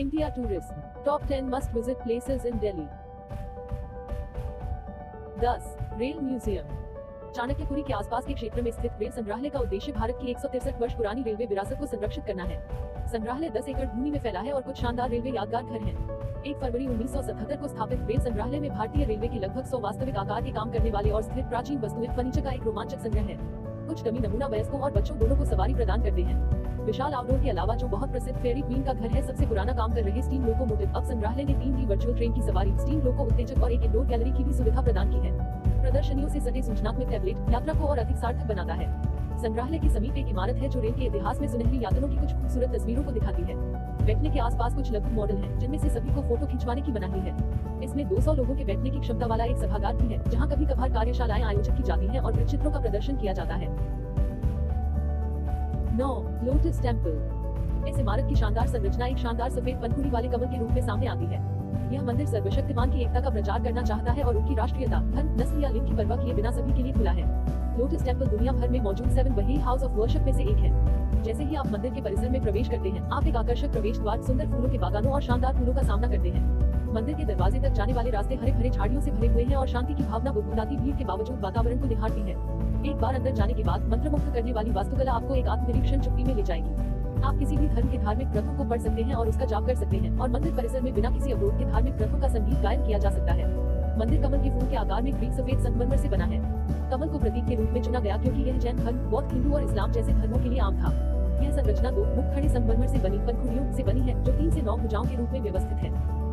India Tourism Top 10 Must Visit Places in Delhi. 10. Rail museum. Chanakyapuri के आसपास के क्षेत्र में स्थित रेल संग्रहालय का उद्देश्य भारत की 163 वर्ष पुरानी रेलवे विरासत को संरक्षित करना है। संग्रहालय 10 एकड़ भूमि में फैला है और कुछ शानदार रेलवे यादगार घर हैं। 1 फरवरी 1977 को स्थापित रेल संग्रहालय में भारतीय रेलवे के लगभग 100 वास्तविक आकार के काम करने वाले और स्थित प्राचीन वस्तुएं फर्नीचर का एक रोमांचक संग्रह है। कुछ डमी नमूना वयस्कों और बच्चों दोनों को सवारी प्रदान करते हैं। विशाल आउटडोर के अलावा जो बहुत प्रसिद्ध फेरी क्वीन का घर है सबसे पुराना काम कर रहे स्टीम लोकोमोटिव। अब संग्रहालय ने 3 वर्चुअल ट्रेन की सवारी, स्टीम लोको उत्तेजक और एक इंडोर गैलरी की भी सुविधा प्रदान की है। प्रदर्शनियों से सटे सूचनात्मक टैबलेट यात्रा को और अधिक सार्थक बनाता है। संग्रहालय के समीप एक इमारत है जो रेल के इतिहास में सुनहरी यात्रों की कुछ खूबसूरत तस्वीरों को दिखाती है। बैठने के आसपास कुछ लघु मॉडल हैं, जिनमें से सभी को फोटो खिंचवाने की मनाही है। इसमें 200 लोगों के बैठने की क्षमता वाला एक सभागार भी है, जहां कभी कभार कार्यशालाएं आयोजित की जाती हैं और चित्रों का प्रदर्शन किया जाता है। 9. Lotus temple. इस इमारत की शानदार संरचना एक शानदार सफेद पंखुड़ी वाले कमल के रूप में सामने आती है। यह मंदिर सर्वशक्तिमान की एकता का प्रचार करना चाहता है और उनकी राष्ट्रीयता, धर्म, नस्ल या लिंग की परवाह किए बिना सभी के लिए खुला है। लोटस टेम्पल दुनिया भर में मौजूद 7 वही हाउस ऑफ वर्शिप में से एक है। जैसे ही आप मंदिर के परिसर में प्रवेश करते हैं, आप एक आकर्षक प्रवेश द्वार, सुंदर फूलों के बागानों और शानदार फूलों का सामना करते हैं। मंदिर के दरवाजे तक जाने वाले रास्ते हरे भरे झाड़ियों से भरे हुए हैं और शांति की भावना बुदबुदाती भीड़ के बावजूद वातावरण को निहारती है। एक बार अंदर जाने के बाद मंत्रमुग्ध करने वाली वास्तुकला आपको एक आत्मनिरीक्षण चुप्पी में ले जाएगी। आप किसी भी धर्म के धार्मिक ग्रंथों को पढ़ सकते हैं और उसका जाप कर सकते हैं और मंदिर परिसर में बिना किसी अवरोध के धार्मिक ग्रंथों का संगीत गायन किया जा सकता है। मंदिर कमल के फूल के आकार में ग्रीक सफेद संगमरमर से बना है। कमल को प्रतीक के रूप में चुना गया क्योंकि यह जैन धर्म, बौद्ध, हिंदू और इस्लाम जैसे धर्मों के लिए आम था। यह संरचना 2 मुख्य खड़े संगमरमर से बनी पंखुड़ियों से बनी है जो 3 से 9 भुजाओं के रूप में व्यवस्थित है।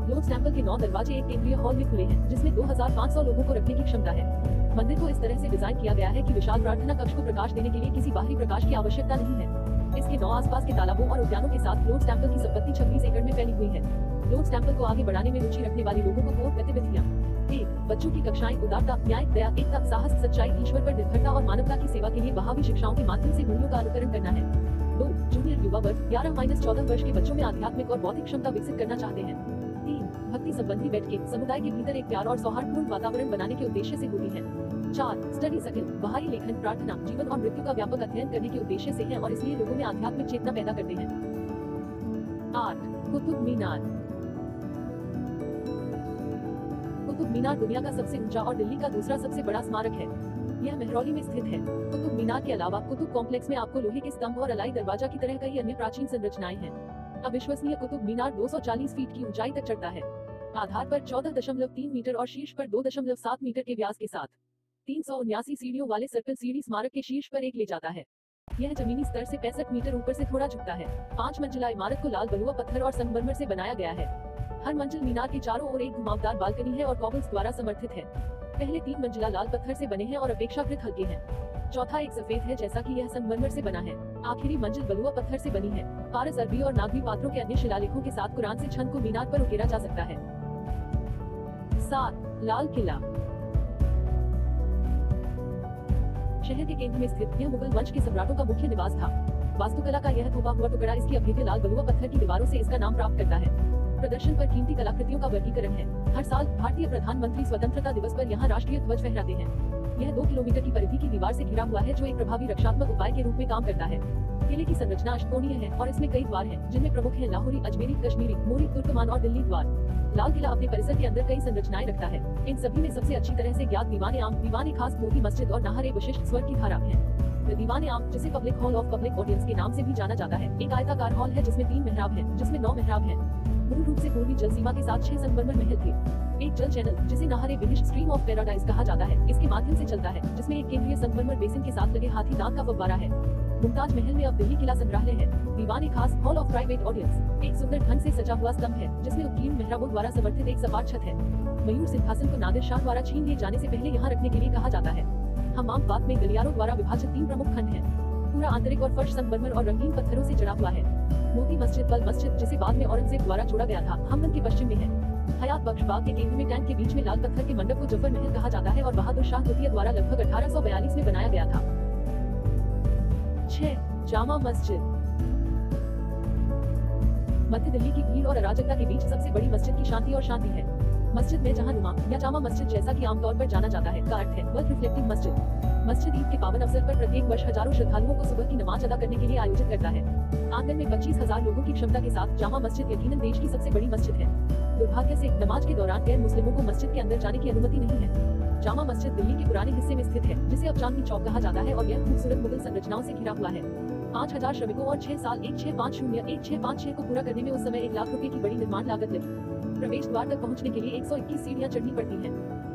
लोटस टेम्पल के 9 दरवाजे एक केंद्रीय हॉल में खुले हैं जिसमें 2500 लोगों को रखने की क्षमता है। मंदिर को इस तरह से डिजाइन किया गया है कि विशाल प्रार्थना कक्ष को प्रकाश देने के लिए किसी बाहरी प्रकाश की आवश्यकता नहीं है। इसके 9 आसपास के तालाबों और उद्यानों के साथ लोटस टेम्पल की संपत्ति 26 एकड़ में फैली हुई है। लोटस टेम्पल को आगे बढ़ाने में रुचि रखने वाले लोगों को 4 गतिविधियाँ, बच्चों की कक्षाएं उदारता, न्याय, दया, एकता, साहस, सच्चाई, ईश्वर पर निर्भरता और मानवता की सेवा के लिए भावी शिक्षाओं के माध्यम से मूल्यों का अनुकरण करना है। 2 जूनियर युवा वर्ग 11-14 वर्ष के बच्चों में आध्यात्मिक और बौद्धिक क्षमता विकसित करना चाहते हैं। 3 भक्ति संबंधी बैठकें समुदाय के भीतर एक प्यार और सौहार्दपूर्ण वातावरण बनाने के उद्देश्य से होती है। 4 स्टडी सर्किल बाहरी लेखन, प्रार्थना, जीवन और मृत्यु का व्यापक अध्ययन करने के उद्देश्य से है और इसलिए लोगों में आध्यात्मिक चेतना पैदा करते हैं। 8 कुतुब मीनार। कुतुब मीनार दुनिया का सबसे ऊंचा और दिल्ली का दूसरा सबसे बड़ा स्मारक है। यह मेहरौली में स्थित है। कुतुब मीनार के अलावा कुतुब कॉम्प्लेक्स में आपको लोहे के स्तंभ और अलाई दरवाजा की तरह कई अन्य प्राचीन संरचनाएं हैं। अविश्वसनीय कुतुब मीनार 240 फीट की ऊंचाई तक चढ़ता है, आधार पर 14.3 मीटर और शीर्ष पर 2.7 मीटर के व्यास के साथ 379 सीढ़ियों वाले सर्कल सीढ़ी स्मारक के शीर्ष पर एक ले जाता है। यह जमीनी स्तर से 65 मीटर ऊपर से थोड़ा झुकता है। 5 मंजिला इमारत को लाल बलुआ पत्थर और संगमरमर से बनाया गया है। हर मंजिल मीनार के चारों ओर एक घुमावदार बालकनी है और कॉबल्स द्वारा समर्थित है। पहले 3 मंजिला लाल पत्थर से बने हैं और अपेक्षाकृत हल्के हैं। चौथा एक सफेद है जैसा कि यह संगमरमर से बना है। आखिरी मंजिल बलुआ पत्थर से बनी है। पारस अरबी और नागरी पात्रों के अन्य शिलालेखों के साथ कुरान से छंद को मीनार पर उकेरा जा सकता है। 7 लाल किला। शहर के केंद्र में स्थित यह मुगल वंश के सम्राटों का मुख्य निवास था। वास्तुकला का यह थोपा हुआ टुकड़ा इसकी अभेद्य लाल बलुआ पत्थर की दीवारों से इसका नाम प्राप्त करता है। प्रदर्शन पर कीमती कलाकृतियों का वर्गीकरण है। हर साल भारतीय प्रधानमंत्री स्वतंत्रता दिवस पर यहाँ राष्ट्रीय ध्वज फहराते हैं। यह 2 किलोमीटर की परिधि की दीवार से घिरा हुआ है जो एक प्रभावी रक्षात्मक उपाय के रूप में काम करता है। किले की संरचना अष्टकोणीय है और इसमें कई द्वार हैं, जिनमें प्रमुख हैं लाहौरी, अजमेरी, कश्मीरी, मोरी, तुर्कमान और दिल्ली द्वार। लाल किला अपने परिसर के अंदर कई संरचनाएं रखता है। इन सभी में सबसे अच्छी तरह से ज्ञात दीवान-ए-आम, दीवान-ए-खास, मोती मस्जिद और नाहर विशिष्ट स्वर की धारा है। दीवान-ए-आम जिसे public hall of public audience के नाम से भी जाना जाता है एक आयताकार हॉल है जिसमें 3 मेहराब हैं, जिसमें 9 मेहराब हैं। मूल रूप से पूर्वी जल सीमा के साथ 6 संगमरमर महल थे। एक जल चैनल जिसे नाहरे विनिश स्ट्रीम ऑफ पैराडाइज कहा जाता है इसके माध्यम से चलता है जिसमें एक केंद्रीय संगमरमर बेसिन के साथ लगे हाथी दांत का फव्वारा है। मुमताज महल में अब दिल्ली किला संग्रहालय है। Diwan-e-Khas hall of private audience एक सुंदर ढंग से सजा हुआ स्तंभ है जिसमें उत्कीर्ण मेहराबों द्वारा समर्थित एक सपाट छत है। मयूर सिंहासन को नादिर शाह द्वारा छीन लिए जाने से पहले यहाँ रखने के लिए कहा जाता है। हमाम बाग में गलियारों द्वारा विभाजित 3 प्रमुख खंड हैं। पूरा आंतरिक और फर्श संगमरमर और रंगीन पत्थरों से जड़ा हुआ है। मोती मस्जिद बल मस्जिद जिसे बाद में औरंगजेब द्वारा छोड़ा गया था हमन के पश्चिम में है। हयात बख्श बाग के केंद्र में टैंक के बीच में लाल पत्थर के मंडप को जफर महल कहा जाता है और बहादुर शाह द्वितीय द्वारा लगभग 1842 में बनाया गया था। 6 जामा मस्जिद। मध्य दिल्ली की भीड़ और अराजकता के बीच सबसे बड़ी मस्जिद की शांति और शांति है। मस्जिद में जहाँ नुमा या जामा मस्जिद जैसा कि आमतौर पर जाना जाता है का अर्थ है वह रिफ्लेक्टिव मस्जिद। मस्जिद ईद के पावन अवसर पर प्रत्येक वर्ष हजारों श्रद्धालुओं को सुबह की नमाज अदा करने के लिए आयोजित करता है। आंगन में 25,000 लोगों की क्षमता के साथ जामा मस्जिद यकीनन देश की सबसे बड़ी मस्जिद है। दुर्भाग्य से नमाज के दौरान गैर मुस्लिमों को मस्जिद के अंदर जाने की अनुमति नहीं है। जामा मस्जिद दिल्ली के पुराने हिस्से में स्थित है, जिसे अब चांदनी चौक कहा जाता है और यह खूबसूरत मुगल संरचनाओं से घिरा हुआ है। 5,000 श्रमिकों और 6 साल 1650-1656 को पूरा करने में उस समय 1 लाख रुपए की बड़ी निर्माण लागत लगी। प्रवेश द्वार तक पहुँचने के लिए 121 सीढ़ियाँ चढ़नी पड़ती है।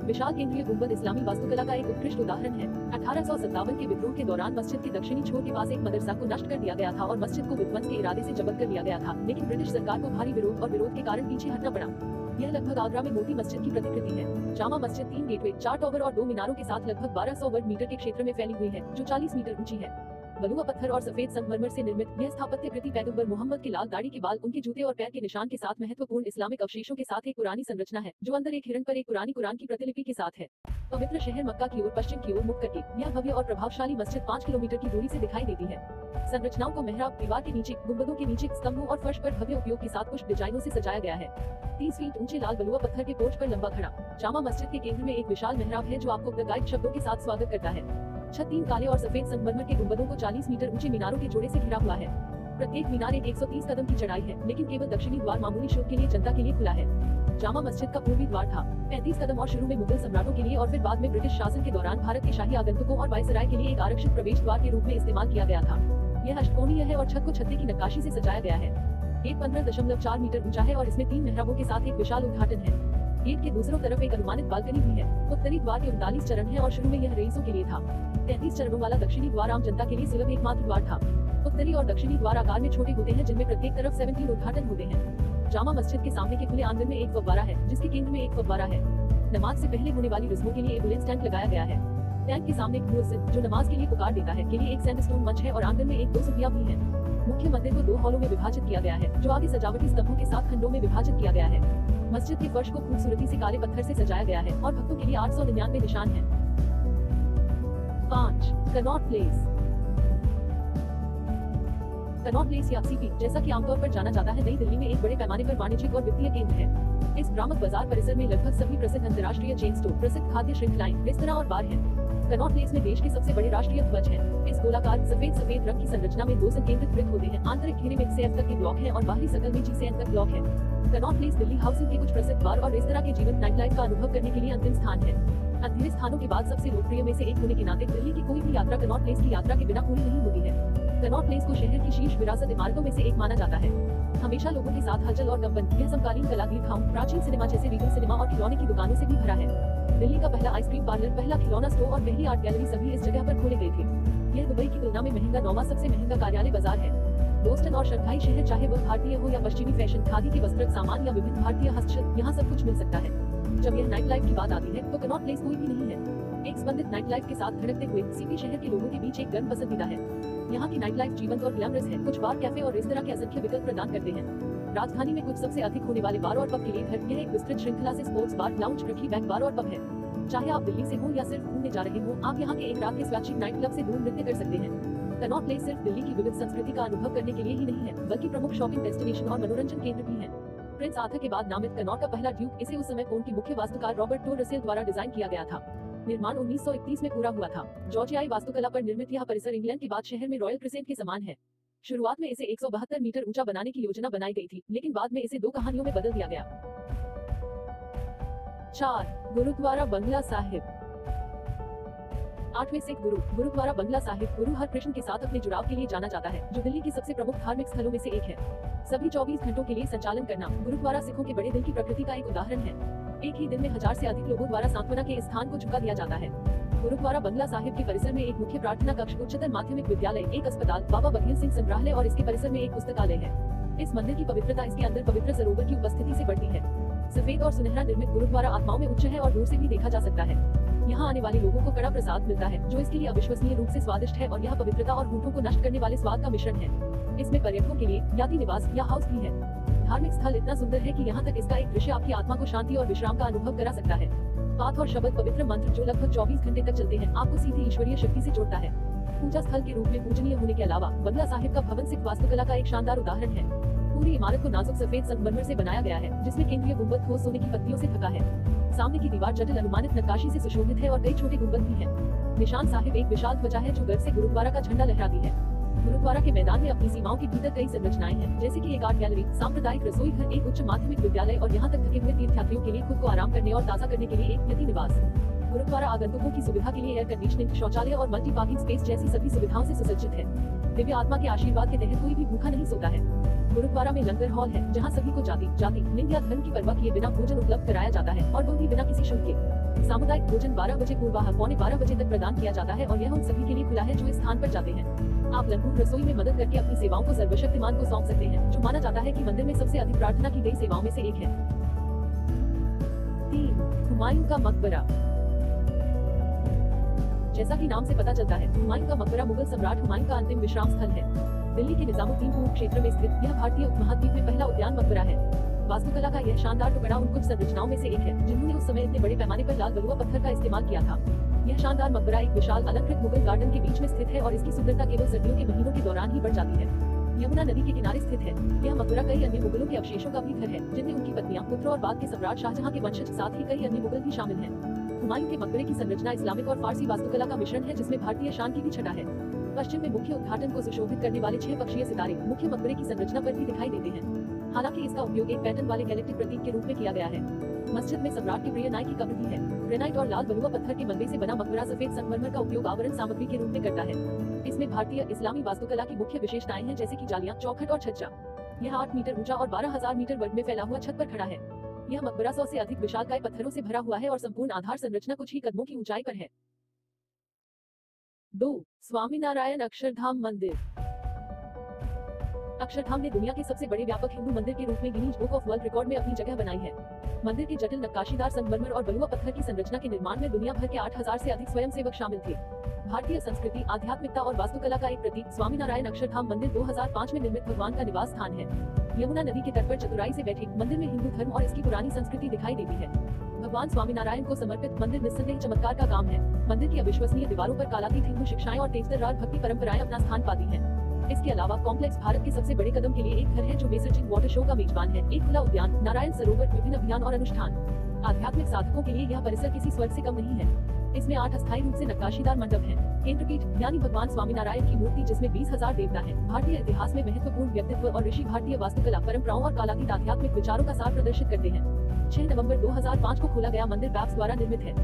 विशाल केंद्रीय गुंबद इस्लामी वास्तुकला का एक उत्कृष्ट उदाहरण है। 1857 के विद्रोह के दौरान मस्जिद के दक्षिणी छोर के पास एक मदरसा को नष्ट कर दिया गया था और मस्जिद को विध्वंस के इरादे से जब्त कर लिया गया था, लेकिन ब्रिटिश सरकार को भारी विरोध और विरोध के कारण पीछे हटना पड़ा। यह लगभग आगरा में मोटी मस्जिद की प्रतिकृति है। जामा मस्जिद 3 गेटवे, 4 टॉवर और 2 मीनारों के साथ लगभग 1200 वर्ग मीटर के क्षेत्र में फैली हुई है, जो 40 मीटर ऊंची है। बलुआ पत्थर और सफेद संगमरमर से निर्मित यह स्थापत्य कृति पैगंबर मोहम्मद की लाल दाढ़ी के बाल, उनके जूते और पैर के निशान के साथ महत्वपूर्ण इस्लामिक अवशेषों के साथ एक पुरानी संरचना है, जो अंदर एक हिरण पर एक पुरानी कुरान की प्रतिलिपि के साथ है। पवित्र शहर मक्का की ओर पश्चिम की ओर मुख करके यह भव्य और प्रभावशाली मस्जिद 5 किलोमीटर की दूरी से दिखाई देती है। संरचनाओं को मेहराब, दीवार के नीचे, गुंबदों के नीचे, स्तंभों और फर्श पर भव्य उपयोग के साथ पुष्प डिजाइनों से सजाया गया है। 30 फीट ऊंचे लाल बलुआ पत्थर के पोर्च पर लंबा खड़ा जामा मस्जिद के केंद्र में एक विशाल मेहराब है, जो आपको गाइड शब्दों के साथ स्वागत करता है। छत 3 काले और सफेद संगमरमर के गुंबदों को 40 मीटर ऊंचे मीनारों के जोड़े से घिरा हुआ है। प्रत्येक मीनार एक 130 कदम की चढ़ाई है, लेकिन केवल दक्षिणी द्वार मामूली शोध के लिए जनता के लिए खुला है। जामा मस्जिद का पूर्वी द्वार था 35 कदम और शुरू में मुगल सम्राटों के लिए और फिर बाद में ब्रिटिश शासन के दौरान भारत के शाही आगंतुकों और वायसराय के लिए एक आरक्षित प्रवेश द्वार के रूप में इस्तेमाल किया गया था। यह अष्टकोणीय है और छत को छत्ते की नक्काशी से सजाया गया है। गेट 15.4 मीटर ऊंचा है और इसमें 3 मेहराबों के साथ एक विशाल उद्घाटन है। गेट के दूसरों तरफ एक अनुमानित बालकनी भी है। उत्तरी द्वार के 39 चरण है और शुरू में यह रईसों के लिए था। 33 चरणों वाला दक्षिणी द्वार आम जनता के लिए सुलभ एकमात्र द्वार था। उत्तरी और दक्षिणी द्वार आकार में छोटे होते हैं, जिनमें प्रत्येक तरफ 17 उद्घाटन होते हैं। जामा मस्जिद के सामने के खुले आंगन में एक फव्वारा है, जिसके केंद्र में एक फव्वारा है। नमाज से पहले होने वाली रस्मों के लिए एम्बुलेंस टैंक लगाया गया है। टैंक के सामने एक जो नमाज के लिए पुकार देता है के लिए एक सैंडस्टोन मंच है और आंगन में एक 2 सुफिया भी है। मुख्य मंदिर को 2 हॉलों में विभाजित किया गया है, जो आगे सजावटी स्तंभों के साथ खंडों में विभाजित किया गया है। मस्जिद के फर्श को खूबसूरती से काले पत्थर से सजाया गया है और भक्तों के लिए 899 निशान हैं। 5. Connaught place. कनॉट प्लेस या सीपी जैसा कि आमतौर पर जाना जाता है, नई दिल्ली में एक बड़े पैमाने पर वाणिज्यिक और वित्तीय केंद्र है। इस भ्रामक बाजार परिसर में लगभग सभी प्रसिद्ध अंतर्राष्ट्रीय चेन स्टोर, प्रसिद्ध खाद्य श्रृंखलाएं, रेस्तरां और बार हैं। कनॉट प्लेस में देश के सबसे बड़े राष्ट्रीय ध्वज है। इस गोलाकार सफेद रंग की संरचना में 2 संकेंद्रित वृत्त होते हैं। आंतरिक घेरे में से तक के ब्लॉक है और बाहरी सकल में जी से तक ब्लॉक है। कनॉट प्लेस दिल्ली हाउसिंग के कुछ प्रसिद्ध बार और रेस्तरां के जीवन नाइट लाइफ का अनुभव करने के लिए अंतिम स्थान है। अंधेरे स्थानों के बाद सबसे लोकप्रिय में से एक होने के नाते दिल्ली की कोई भी यात्रा कनॉट प्लेस की यात्रा के बिना पूरी नहीं होती है। कनॉट प्लेस को शहर की शीर्ष विरासत इमारतों में से एक माना जाता है। हमेशा लोगों के साथ हलचल और गपशप, यह समकालीन कला दीर्घाओं, प्राचीन सिनेमा जैसे रीगल सिनेमा और खिलौने की दुकानों से भी भरा है। दिल्ली का पहला आइसक्रीम पार्लर, पहला खिलौना स्टोर और पहली आर्ट गैलरी सभी इस जगह पर खोले गए थे। यह दुबई की तुलना में महंगा 9वां सबसे महंगा कार्यालय बाजार है। बोस्टन और शंघाई शहर, चाहे वह भारतीय हो या पश्चिमी फैशन, खादी के वस्त्र, सामान या विभिन्न भारतीय हस्तशिल्प, यहाँ सब कुछ मिल सकता है। जब यह नाइट लाइफ की बात आती है तो कनॉट प्लेस कोई भी नहीं है। एक स्पंदित नाइट लाइफ के साथ धड़कते हुए सीपी शहर के लोगों के बीच एक गर्म पसंदीदा है। यहाँ की नाइट लाइफ जीवंत और ग्लैमरस है। कुछ बार, कैफे और रेस्तरां के असंख्य विकल्प प्रदान करते हैं। राजधानी में कुछ सबसे अधिक होने वाले बार और पब के लिए घर यह एक विस्तृत श्रृंखला से स्पोर्ट्स बार, लाउंज, रखी बैक बार और पब है। चाहे आप दिल्ली से हो या सिर्फ घूमने जा रहे हो, आप यहाँ के एक रात के स्वैच्छिक नाइट क्लब से दूर नृत्य कर सकते हैं। कनॉट प्लेस सिर्फ दिल्ली की विविध संस्कृति का अनुभव करने के लिए ही नहीं है, बल्कि प्रमुख शॉपिंग डेस्टिनेशन और मनोरंजन केंद्र भी है। प्रिंस आर्थर के बाद नामित कनॉट का पहला ड्यूक, इसे उस समय पोन के मुख्य वास्तुकार रॉबर्ट टो रसेल द्वारा डिजाइन किया गया था। निर्माण 1931 में पूरा हुआ था। जॉर्जियाई वास्तुकला पर निर्मित यह परिसर इंग्लैंड के बाद शहर में रॉयल क्रिसेंट के समान है। शुरुआत में इसे 172 मीटर ऊंचा बनाने की योजना बनाई गई थी, लेकिन बाद में इसे 2 कहानियों में बदल दिया गया। 4. गुरुद्वारा बंगला साहिब। 8वें सिख गुरु गुरुद्वारा बंगला साहिब गुरु हरकृष्ण के साथ अपने जुड़ाव के लिए जाना जाता है, जो दिल्ली के सबसे प्रमुख धार्मिक स्थलों में से एक है। सभी 24 घंटों के लिए संचालन करना गुरुद्वारा सिखों के बड़े दिल की प्रकृति का एक उदाहरण है। एक ही दिन में 1000 से अधिक लोगों द्वारा सांत्वना के स्थान को झुका दिया जाता है। गुरुद्वारा बंगला साहिब के परिसर में एक मुख्य प्रार्थना कक्ष, उच्चतर माध्यमिक विद्यालय, एक अस्पताल, बाबा बघेल सिंह संग्रहालय और इसके परिसर में एक पुस्तकालय है। इस मंदिर की पवित्रता इसके अंदर पवित्र सरोवर की उपस्थिति से बढ़ती है। सफेद और सुनहरा निर्मित गुरुद्वारा आत्माओं में उच्च है और दूर से भी देखा जा सकता है। यहाँ आने वाले लोगों को कड़ा प्रसाद मिलता है, जो इसके लिए अविश्वसनीय रूप से स्वादिष्ट है और यह पवित्रता और होठों को नष्ट करने वाले स्वाद का मिश्रण है। इसमें पर्यटकों के लिए यात्री निवास या हाउस भी है। धार्मिक स्थल इतना सुंदर है कि यहाँ तक इसका एक दृश्य आपकी आत्मा को शांति और विश्राम का अनुभव करा सकता है। पाठ और शब्द पवित्र मंत्र जो लगभग 24 घंटे तक चलते हैं, आपको सीधे ईश्वरीय शक्ति से जोड़ता है। पूजा स्थल के रूप में पूजनीय होने के अलावा बंगला साहिब का भवन सिख वास्तुकला का एक शानदार उदाहरण है। पूरी इमारत को नाजुक सफेद संगमरमर से बनाया गया है, जिसमें केंद्रीय गुंबद ठोस सोने की पत्तियों से ढका है। सामने की दीवार जटिल अनुमानित नक्काशी से सुशोभित है और कई छोटे गुंबद भी हैं। निशान साहिब एक विशाल ध्वजा है जो गर्व से गुरुद्वारा का झंडा लहराती है। गुरुद्वारा के मैदान में अपनी सीमाओं के भीतर कई संरचनाएं हैं, जैसे कि एक आर्ट गैलरी, सांप्रदायिक रसोई घर, एक उच्च माध्यमिक विद्यालय और यहाँ तक थके हुए तीर्थयात्रियों के लिए खुद को आराम करने और ताज़ा करने के लिए एक यति निवास। गुरुद्वारा आगंतुकों की सुविधा के लिए एयर कंडीशनिंग, शौचालय और मल्टी पार्किंग स्पेस जैसी सभी सुविधाओं से सुसज्जित है। दिव्य आत्मा के आशीर्वाद के तहत कोई भी भूखा नहीं सोता है। गुरुद्वारा में लंगर हॉल है, जहाँ सभी को जाति, लिंग या धर्म की परवाह किए बिना भोजन उपलब्ध कराया जाता है और वो भी बिना किसी शुल्क के। सामुदायिक भोजन 12 बजे पूर्वाह 12:15 बजे तक प्रदान किया जाता है और यह उन सभी के लिए खुला है जो इस स्थान पर जाते हैं। आप लंगर रसोई में मदद करके अपनी सेवाओं को सर्वशक्तिमान को सौंप सकते हैं, जो माना जाता है कि मंदिर में सबसे अधिक प्रार्थना की गई सेवाओं में से एक है। 3. हुमायूं का मकबरा। जैसा कि नाम से पता चलता है, हुमायूं का मकबरा मुगल सम्राट हुमायूं का अंतिम विश्राम स्थल है। दिल्ली के निजामुद्दीन पूर्व क्षेत्र में स्थित यह भारतीय उपमहाद्वीप में पहला उद्यान मकबरा है। वास्तुकला का यह शानदार टुकड़ा उन कुछ संरचनाओं में से एक है जिन्होंने उस समय इतने बड़े पैमाने पर लाल बलुआ पत्थर का इस्तेमाल किया था। यह शानदार मकबरा एक विशाल अलंकृत मुगल गार्डन के बीच में स्थित है और इसकी सुंदरता केवल सर्दियों के महीनों के दौरान ही बढ़ जाती है। यमुना नदी के किनारे स्थित है। यह मकबरा कई अन्य मुगलों के अवशेषों का भी घर है, जिनमें उनकी पत्नियां, पुत्र और बाद के सम्राट शाहजहां के वंशज साथ ही कई अन्य मुगल भी शामिल हैं। हुमायूं के मकबरे की संरचना इस्लामिक और फारसी वास्तुकला का मिश्रण है, जिसमें भारतीय शान की भी छटा है। पश्चिम में मुख्य उद्घाटन को सुशोभित करने वाले 6 पक्षीय सितारे मुख्य मकबरे की संरचना पर भी दिखाई देते हैं। हालांकि इसका उपयोग एक पैटर्न वाले गैलेक्टिक प्रतीक के रूप में किया गया है। मस्जिद में सम्राट के प्रिय नाई की कब्र भी है। ग्रेनाइट और लाल बलुआ पत्थर के मलबे से बना मकबरा सफेद संगमरमर का उपयोग आवरण सामग्री के रूप में करता है। इसमें भारतीय इस्लामी वास्तुकला की मुख्य विशेषताएं हैं, जैसे कि जालियां, चौखट और छज्जा। यह 8 मीटर ऊंचा और 12,000 मीटर वर्ग में फैला हुआ छत पर खड़ा है। यह मकबरा 100 से अधिक विशालकाय पत्थरों से भरा हुआ है और संपूर्ण आधार संरचना कुछ ही कदमों की ऊंचाई पर है। 2. स्वामीनारायण अक्षरधाम मंदिर। अक्षरधाम ने दुनिया के सबसे बड़े व्यापक हिंदू मंदिर के रूप में Guinness book of world record में अपनी जगह बनाई है। मंदिर के जटिल नक्काशीदार संगमरमर और बलुआ पत्थर की संरचना के निर्माण में दुनिया भर के 8,000 से अधिक स्वयंसेवक शामिल थे। भारतीय संस्कृति, आध्यात्मिकता और वास्तुकला का एक प्रतीक स्वामीनारायण अक्षरधाम मंदिर 2005 में निर्मित भगवान का निवास स्थान है। यमुना नदी के तट पर चतुराई से बैठे मंदिर में हिंदू धर्म और इसकी पुरानी संस्कृति दिखाई देती है। भगवान स्वामीनारायण को समर्पित मंदिर निस्संदेह चमत्कार का काम है। मंदिर की अविश्वसनीय दीवारों पर कालातीत हिंदू शिक्षाएं और तेजतर्रार भक्ति परंपराएं अपना स्थान पाती हैं। इसके अलावा कॉम्प्लेक्स भारत के सबसे बड़े कदम के लिए एक घर है जो बेसर्जिंग वाटर शो का मेजबान है। एक खुला उद्यान, नारायण सरोवर, विभिन्न अभियान और अनुष्ठान। आध्यात्मिक साधकों के लिए यह परिसर किसी स्वर्ग से कम नहीं है। इसमें 8 अस्थायी रूप से नक्काशीदार मंडप है। केंद्रपीठ यानी भगवान स्वामीनारायण की मूर्ति, जिसमें 20,000 देवता है, भारतीय इतिहास में महत्वपूर्ण व्यक्तित्व और ऋषि भारतीय वास्तुकला परंपराओं और कालातीत आध्यात्मिक विचारों का सार प्रदर्शित करते हैं। 6 नवंबर 2005 को खोला गया मंदिर बैप्स द्वारा निर्मित है।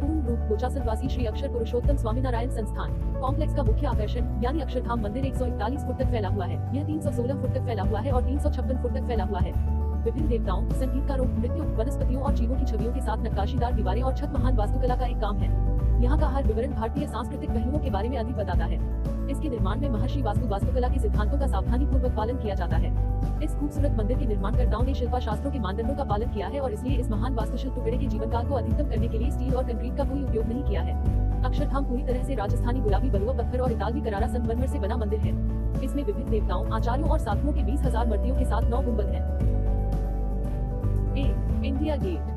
पूर्ण रूप कोचासर वासी श्री अक्षर पुरुषोत्तम स्वामीनारायण संस्थान। कॉम्प्लेक्स का मुख्य आकर्षण यानी अक्षरधाम मंदिर 141 फुट तक फैला हुआ है। यह 316 फुट तक फैला हुआ है और 356 फुट तक फैला हुआ है। विभिन्न देवताओं, संगीतकारों, नृत्यों, वनस्पतियों और जीवों की छवियों के साथ नक्काशीदार दीवारें और छत महान वास्तुकला का एक काम है। यहाँ का हर विवरण भारतीय सांस्कृतिक पहलुओं के बारे में अधिक बताता है। इसके निर्माण में महर्षि वास्तुकला के सिद्धांतों का सावधानी पूर्वक पालन किया जाता है। इस खूबसूरत मंदिर के निर्माणकर्ताओं ने शिल्पा शास्त्रों के मानदंडों का पालन किया है और इसलिए इस महान वास्तुशिल्प टुकड़े के जीवनकाल को अधिकतम करने के लिए स्टील और कंक्रीट का कोई उपयोग नहीं किया है। अक्षरधाम पूरी तरह से राजस्थानी गुलाबी बलुआ पत्थर और इतालवी करारा संगमरमर से बना मंदिर है। इसमें विभिन्न देवताओं, आचार्यों और साधुओं के 20,000 मूर्तियों के साथ 9 गुंबद हैं। 1. India gate.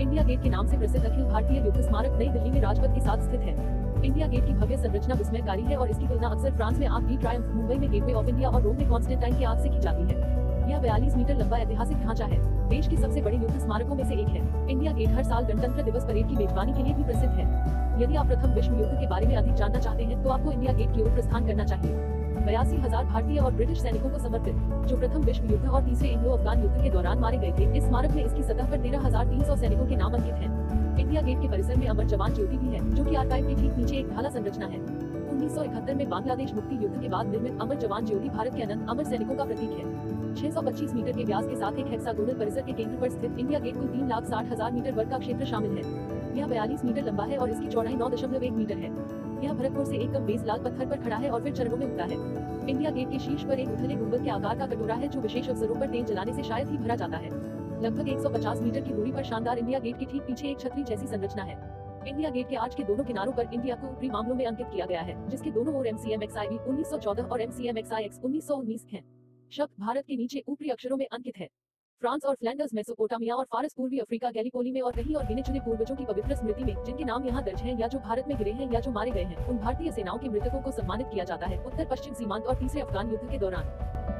इंडिया गेट के नाम से प्रसिद्ध अखिल भारतीय युद्ध स्मारक नई दिल्ली में राजपथ के साथ स्थित है। इंडिया गेट की भव्य संरचना विस्मयकारी है और इसकी तुलना अक्सर फ्रांस में आर्क डी ट्रायम्फ, मुंबई में गेटवे ऑफ इंडिया और रोम में कॉन्स्टेंटाइन के आर्क से की जाती है। यह 42 मीटर लंबा ऐतिहासिक ढांचा है। देश के सबसे बड़े युद्ध स्मारकों में से एक है। इंडिया गेट हर साल गणतंत्र दिवस परेड की मेजबानी के लिए भी प्रसिद्ध है। यदि आप प्रथम विश्व युद्ध के बारे में अधिक जानना चाहते हैं तो आपको इंडिया गेट की ओर प्रस्थान करना चाहिए। 82,000 भारतीय और ब्रिटिश सैनिकों को समर्पित, जो प्रथम विश्व युद्ध और तीसरे इंडो अफगान युद्ध के दौरान मारे गए थे। इस स्मारक में इसकी सतह पर 13,300 सैनिकों के नाम अंकित हैं। इंडिया गेट के परिसर में अमर जवान ज्योति भी है, जो कि आर्काइव के ठीक नीचे एक ढाला संरचना है। 1971 में बांग्लादेश मुक्ति युद्ध के बाद निर्मित अमर जवान ज्योति भारत के अनंत अमर सैनिकों का प्रतीक है। 625 मीटर के व्यास के साथ एक हेक्सागोनल परिसर के केंद्र पर स्थित इंडिया गेट को 3,60,000 मीटर वर्ग का क्षेत्र शामिल है। यह 42 मीटर लंबा है और इसकी चौड़ाई 9.1 मीटर है। यह भरतपुर से एक कम बेस लाल पत्थर पर खड़ा है और फिर चरणों में उठता है। इंडिया गेट के शीर्ष पर एक उथले गुंबद के आकार का कटोरा है, जो विशेष अवसरों पर तेल जलाने से शायद ही भरा जाता है। लगभग 150 मीटर की दूरी पर शानदार इंडिया गेट के ठीक पीछे एक छतरी जैसी संरचना है। इंडिया गेट के आर्च के दोनों किनारों पर इंडिया को ऊपरी मामलों में अंकित किया गया है, जिसके दोनों ओर MCMXIV 1914 और MCMXIX 1919 है। शब्द भारत के नीचे ऊपरी अक्षरों में अंकित है। फ्रांस और फ्लैंडर्स, मेसोपोटामिया और फारस, पूर्वी अफ्रीका, गैलीपोली में और कहीं और गिने चुने पूर्वजों की पवित्र स्मृति में जिनके नाम यहाँ दर्ज हैं या जो भारत में गिरे हैं या जो मारे गए हैं, उन भारतीय सेनाओं के मृतकों को सम्मानित किया जाता है। उत्तर पश्चिम सीमांत और तीसरे अफगान युद्ध के दौरान